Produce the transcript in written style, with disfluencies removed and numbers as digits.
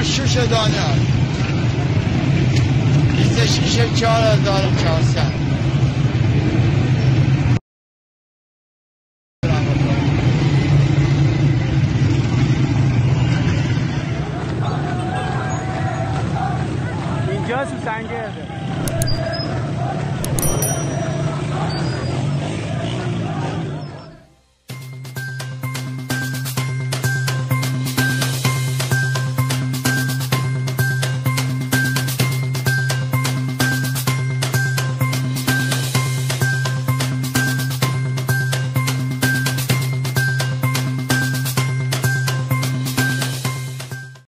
من شوش دانه 26 4 400. اینجا سوسنگه.